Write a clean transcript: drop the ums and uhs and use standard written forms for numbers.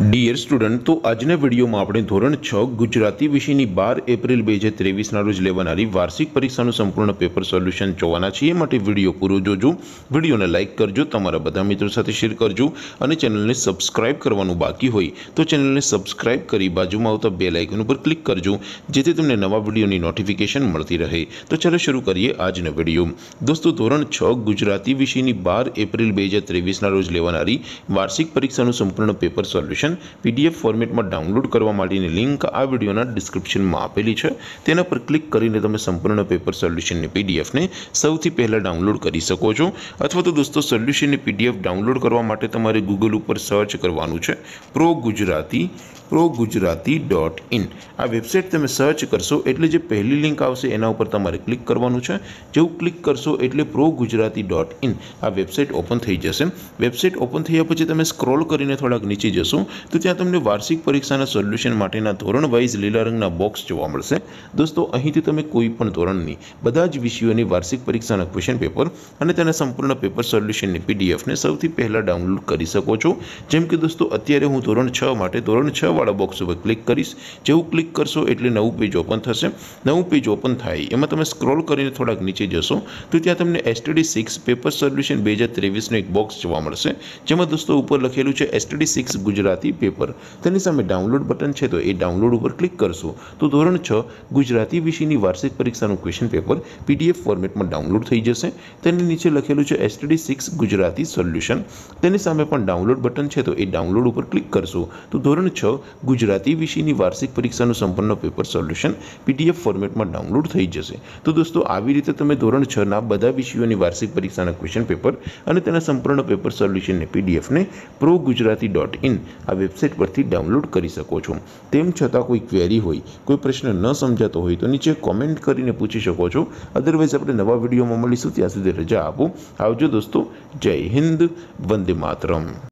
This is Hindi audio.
डियर स्टूडेंट, तो आज वीडियो में आपणे धोरण 6 गुजराती विषय की 12 एप्रिल 2023 रोज लेवानारी वार्षिक परीक्षा संपूर्ण पेपर सोल्यूशन जोवाना छीए। माटे वीडियो पूरो जोजो, वीडियो ने लाइक करजो, तमारा बधा मित्रों साथे शेर करजो और चैनल ने सब्सक्राइब करवानुं बाकी होय तो चैनल ने सब्सक्राइब कर बाजू में आवता बेल आइकन पर क्लिक करजो, जेथी तमने नवा वीडियो की नोटिफिकेशन मळती रहे। तो चलो शुरू करिए आजनो वीडियो। दोस्तों, धोरण 6 गुजराती विषय की 12 एप्रिल 2023 रोज लेवानारी वार्षिक परीक्षा संपूर्ण पेपर सोल्यूशन पीडीएफ फॉर्मेट में डाउनलॉड करने लिंक आ वीडियो डिस्क्रिप्शन में आपेली है। तेना पर क्लिक करीने तमे संपूर्ण पेपर सोल्यूशन ने पीडीएफ ने सौथी पहला डाउनलॉड करी सको छो। अथवा तो दोस्तों, सोल्यूशन ने पीडीएफ डाउनलॉड करवा माटे तमारे गूगल पर सर्च करवानुं छे। pro gujarati.in आ वेबसाइट तमे सर्च करशो एटले जे पहली लिंक आवशे एना उपर तमारे क्लिक करवानुं छे। जो क्लिक करशो एटले pro gujarati.in आ वेबसाइट ओपन थई जशे। वेबसाइट ओपन थया पछी तमे स्क्रॉल करीने थोड़ाक नीचे जशो तो त्यां तमने वार्षिक परीक्षाना सोल्यूशन माटेना धोरण वाइज लीला रंगना बॉक्स जोवा मळशे। दोस्तों, અહીંથી તમે કોઈ પણ ધોરણની બધા જ વિષયોની વાર્ષિક પરીક્ષાના ક્વેશ્ચન પેપર અને તેના સંપૂર્ણ પેપર સોલ્યુશનની પીડીએફ ને સૌથી પહેલા ડાઉનલોડ કરી શકો છો। જેમ કે દોસ્તો, અત્યારે હું ધોરણ 6 માટે ધોરણ 6 વાળા બોક્સ ઉપર ક્લિક કરીશ। જેવું ક્લિક કરશો એટલે નવું પેજ ઓપન થશે। નવું પેજ ઓપન થાય એમાં તમે સ્ક્રોલ કરીને થોડાક નીચે જશો તો ત્યાં તમને STD 6 પેપર સોલ્યુશન 2023 નો એક બોક્સ જોવા મળશે, જેમાં દોસ્તો ઉપર લખેલું છે STD 6 गुजरात पेपर। तेनी सामे डाउनलॉड बटन है तो ये डाउनलॉड पर क्लिक करशो तो धोरण 6 गुजराती विषय की वार्षिक परीक्षा क्वेश्चन पेपर पीडीएफ फॉर्मेट में डाउनलॉड थी जैसे। नीचे लखेलू है STD 6 गुजराती सोल्यूशन। तेनी सामे पण डाउनलॉड बटन है तो ये डाउनलॉड पर क्लिक करशो तो धोरण 6 गुजराती विषय की वार्षिक परीक्षा संपूर्ण पेपर सोल्यूशन पीडीएफ फॉर्मेट में डाउनलॉड थी जैसे। तो दोस्तों, आवी रीते तमे धोरण 6 ना बधा विषयों की वार्षिक परीक्षा क्वेश्चन पेपर अने तेना संपूर्ण पेपर सोल्यूशन ने पीडीएफ ने pro gujarati.in आ वेबसाइट पर डाउनलॉड कर सको। तेम छतां कोई क्वेरी होय, कोई प्रश्न न समझाता होय तो नीचे कॉमेंट करीने पूछी शको छो। अदरवाइज आपणे नवा विडियो में मळीशुं, त्यां सुधी रजा आपो। आवजो दोस्तों, जय हिंद, वंदे मातरम।